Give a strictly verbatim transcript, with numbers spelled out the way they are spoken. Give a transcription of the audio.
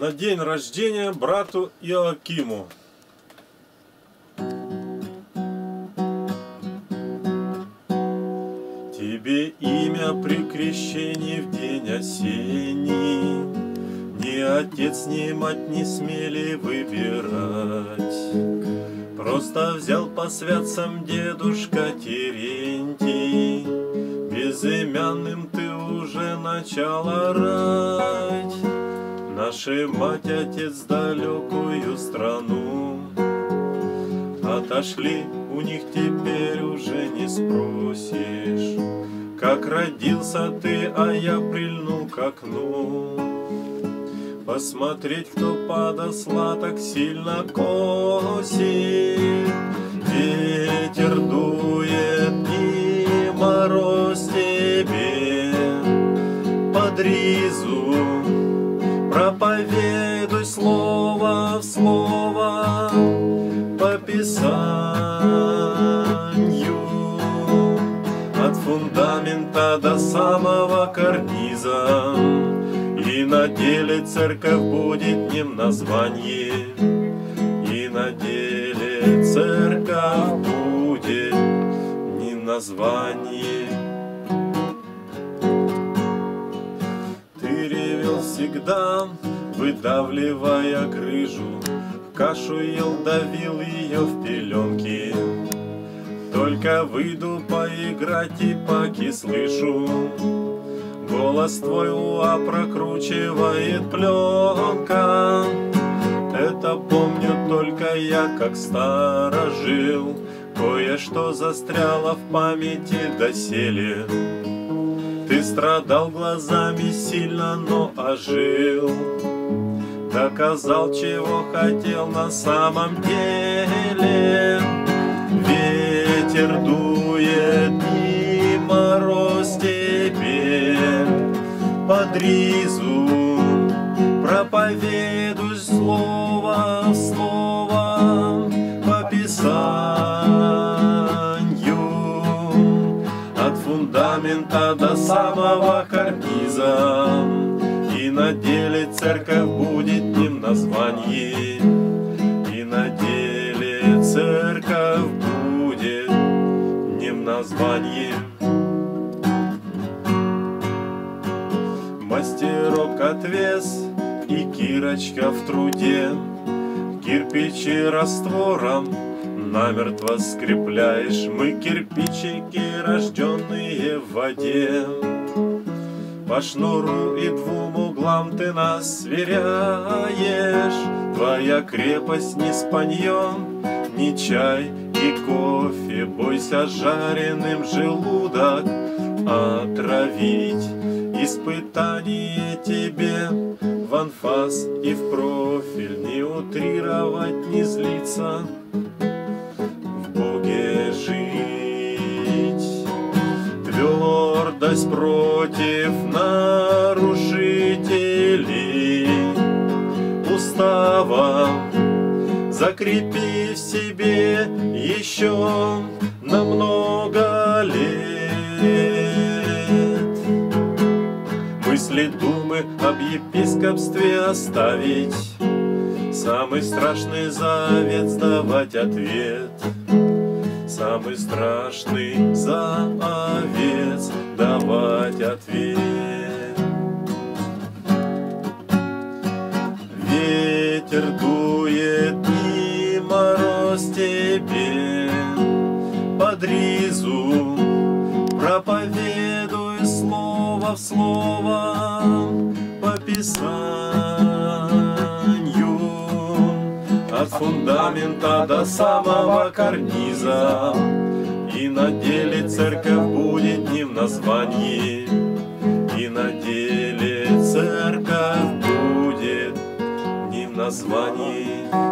на день рождения брату Иоакиму. Тебе имя при крещении в день осенний ни отец, ни мать не смели выбирать. Просто взял по святцам дедушка Терентий, безымянным ты уже начал орать. Наши мать, отец, далекую страну отошли, у них теперь уже не спросишь, как родился ты, а я прильнул к окну, посмотреть, кто подосла так сильно косит. Ветер дует и мороз тебе под ризу, проповедуй слово в слово по Писанию, от фундамента до самого карниза. И на деле церковь будет не в названии, и на деле церковь будет не в названии. Ты ревел всегда, выдавливая грыжу, кашу ел, давил ее в пеленки. Только выйду поиграть и паки слышу, голос твой уа прокручивает пленка. Это помню только я, как старожил, кое-что застряло в памяти доселе. Ты страдал глазами сильно, но ожил, доказал, чего хотел на самом деле. Ветер дует и мороз тебе под ризу, проповедуй слово в слово по Писанию, от фундамента до самого карниза. И на деле церковь будет не в названии, и на деле церковь будет не в названии. Мастерок отвес и кирочка в труде, кирпичи раствором намертво скрепляешь. Мы кирпичики, рожденные в воде, по шнуру и двум углам ты нас сверяешь. Твоя крепость не спаньон, ни чай и кофе, бойся жареным желудок отравить. Испытание тебе в анфас и в профиль, не утрировать, не злиться, в Боге жить. Твердость против нарушителей устава закрепи в себе еще на много лет. Мысли, думы об епископстве оставить, самый страшный завет сдавать ответ, самый страшный завет давать ответ. Ветер дует и мороз тебе под ризу, проповедуй слово в слово по Писанию, от фундамента до самого карниза. И на деле церковь будет не в названии, и на деле церковь будет не в названии.